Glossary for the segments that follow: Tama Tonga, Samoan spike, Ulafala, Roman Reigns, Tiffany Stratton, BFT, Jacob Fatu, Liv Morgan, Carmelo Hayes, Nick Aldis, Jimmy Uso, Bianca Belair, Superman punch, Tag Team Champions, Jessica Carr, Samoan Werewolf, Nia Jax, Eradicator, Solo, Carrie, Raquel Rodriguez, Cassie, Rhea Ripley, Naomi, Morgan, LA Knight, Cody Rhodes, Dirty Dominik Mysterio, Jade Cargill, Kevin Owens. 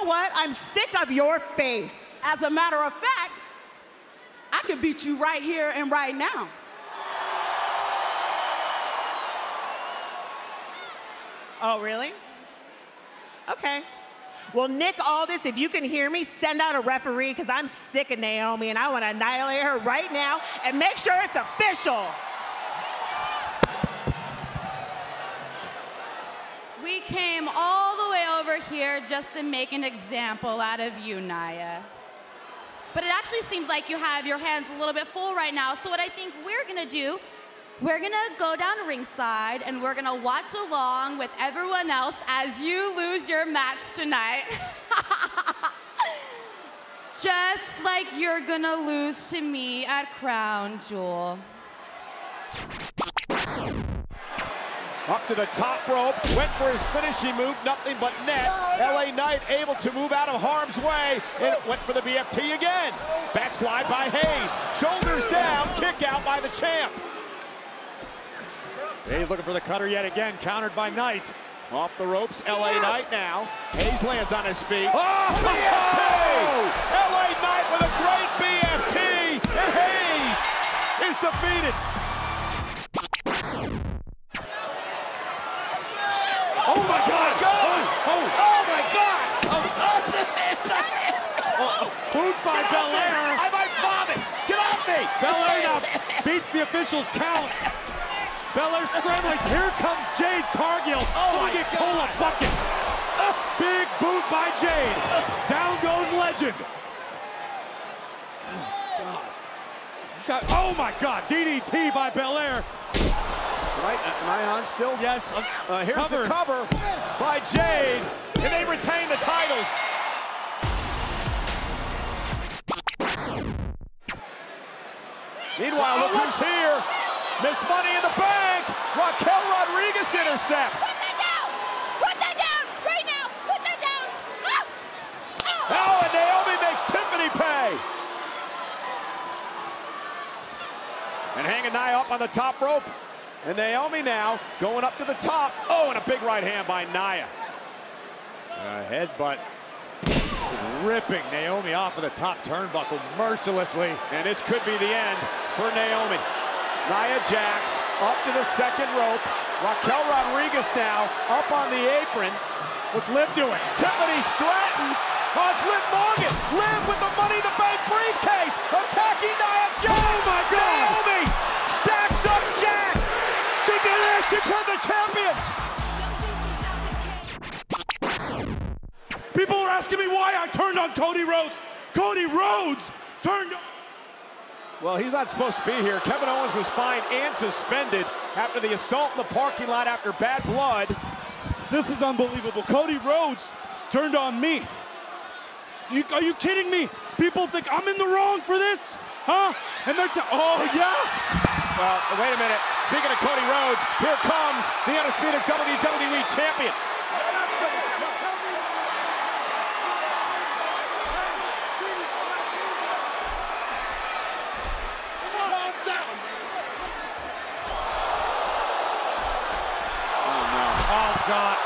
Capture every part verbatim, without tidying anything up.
know what? I'm sick of your face. As a matter of fact, I can beat you right here and right now. Oh, really? Okay. Well, Nick Aldis, if you can hear me, send out a referee, because I'm sick of Naomi, and I want to annihilate her right now and make sure it's official. We came all the way over here just to make an example out of you, Nia. But it actually seems like you have your hands a little bit full right now, so what I think we're going to do, we're going to go down ringside, and we're going to watch along with everyone else as you lose your match tonight. Just like you're going to lose to me at Crown Jewel. Up to the top rope, went for his finishing move, nothing but net. L A Knight able to move out of harm's way, and it went for the B F T again. Backslide by Hayes, shoulders down, kick out by the champ. Hayes looking for the cutter yet again, countered by Knight. Off the ropes, L A yeah. Knight now. Hayes lands on his feet. Oh! B F T! L A Knight with a great B F T, and Hayes is defeated. Oh my God! Oh, oh. Oh my God! Oh. Oh. Boot by Belair. I might vomit. Get off me! Belair now beats the officials' count. Belair scrambling, here comes Jade Cargill. Oh, someone get Cola bucket. Uh, Big boot by Jade. Uh, Down goes Legend. Oh, God. Shot. Oh my God, D D T by Belair. Right, am I on still? Yes. Uh, uh, here's cover. the cover by Jade, and they retain the titles. Meanwhile, look who's here. Miss Money in the Bank. Raquel Rodriguez intercepts. Put that down! Put that down! Right now! Put that down! Ah. Oh. Oh, and Naomi makes Tiffany pay. And hanging Nia up on the top rope. And Naomi now going up to the top. Oh, and a big right hand by Nia. A headbutt. Ripping Naomi off of the top turnbuckle mercilessly. And this could be the end for Naomi. Nia Jax up to the second rope. Raquel Rodriguez now up on the apron. What's Liv doing? Tiffany Stratton. Oh, it's Liv Morgan. Liv with the Money in the Bank briefcase attacking Nia Jax. Oh my God! Naomi stacks up Jax. She did it. She turned the champion. People are asking me why I turned on Cody Rhodes. Cody Rhodes turned. Well, he's not supposed to be here. Kevin Owens was fined and suspended after the assault in the parking lot after bad blood. This is unbelievable. Cody Rhodes turned on me. You, are you kidding me? People think I'm in the wrong for this? Huh? And they're, oh yeah? Well, wait a minute. Speaking of Cody Rhodes, here comes the undisputed W W E Champion. God.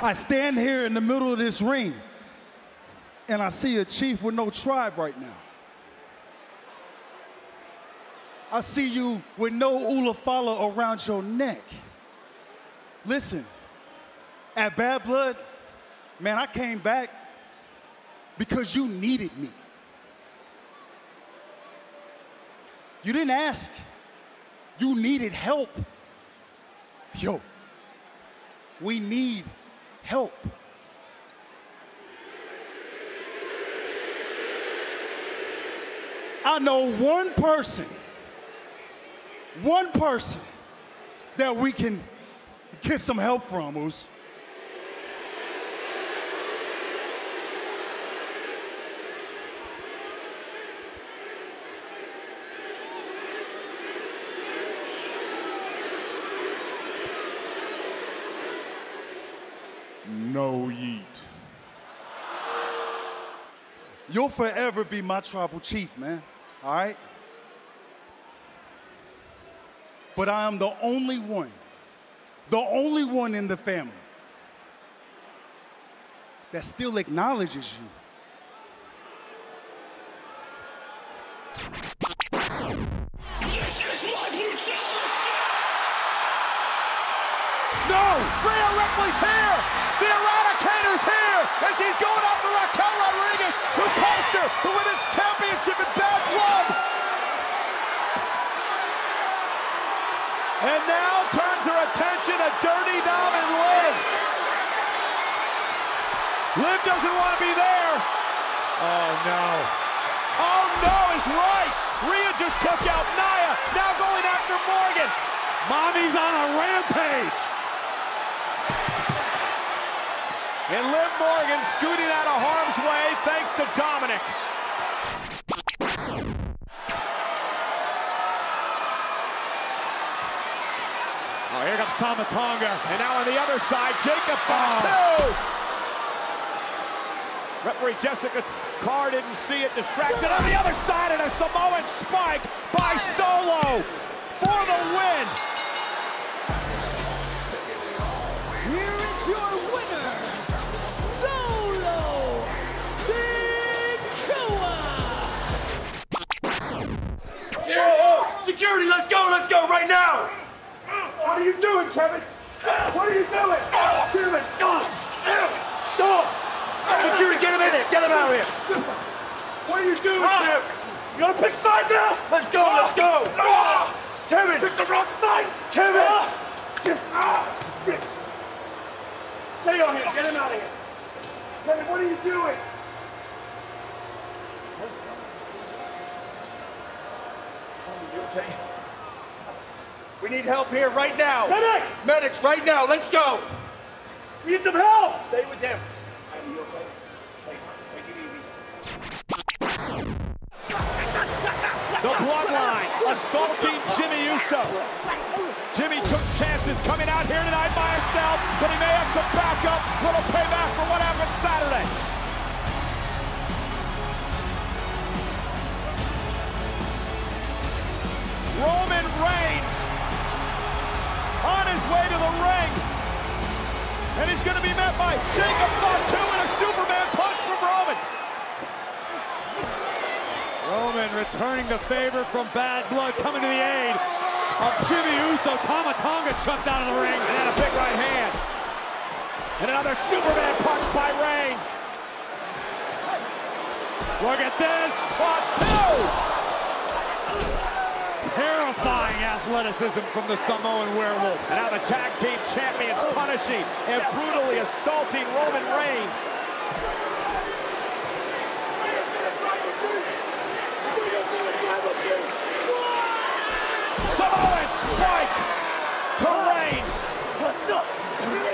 I stand here in the middle of this ring, and I see a chief with no tribe right now. I see you with no Ulafala around your neck. Listen, at Bad Blood, man, I came back because you needed me. You didn't ask. You needed help. Yo, we need help. I know one person, one person that we can get some help from, Uso. No yeet. You'll forever be my tribal chief, man. All right? but I am the only one, the only one in the family that still acknowledges you. This is my brutality! No! Rhea Ripley's here! The Eradicator's here! And she's going after Raquel Rodriguez, who cost her the Women's Championship in bad blood! And now turns her attention to Dirty Dom and Liv! Liv doesn't want to be there! Oh no! Oh no, it's right! Rhea just took out Nia, now going after Morgan! Mommy's on a rampage! And Liv Morgan scooting out of harm's way thanks to Dominic. Oh, here comes Tama Tonga. And now on the other side, Jacob Fatu! Oh. Referee Jessica Carr didn't see it, distracted on the other side, and a Samoan spike by Solo for the win. Here is your winner, Solo Sikoa. Security, let's go, let's go right now. What are you doing, Kevin? What are you doing? Kevin, stop, stop. Security, get him in there! Get him out of here! What are you doing, Kev? You gotta pick sides now! Let's go, let's go! Kevin! Pick the wrong side! Kevin! Stay on here, get him out of here! Kevin, what are you doing? Are you okay? We need help here right now! Medic! Medics, right now, let's go! We need some help! Stay with him. You okay? Take, take it easy. The Bloodline assaulting Jimmy Uso. Jimmy took chances coming out here tonight by himself, but he may have some backup. Little payback for what happened Saturday. Roman Reigns on his way to the ring. And he's going to be met by Jacob Fatu and a Superman punch from Roman. Roman returning the favor from Bad Blood, coming to the aid of Jimmy Uso. Tama Tonga chucked out of the ring. And a big right hand. And another Superman punch by Reigns. Look at this. Fatu! Terrifying athleticism from the Samoan Werewolf. And now the Tag Team Champions punishing and brutally assaulting Roman Reigns. Samoan spike to Reigns.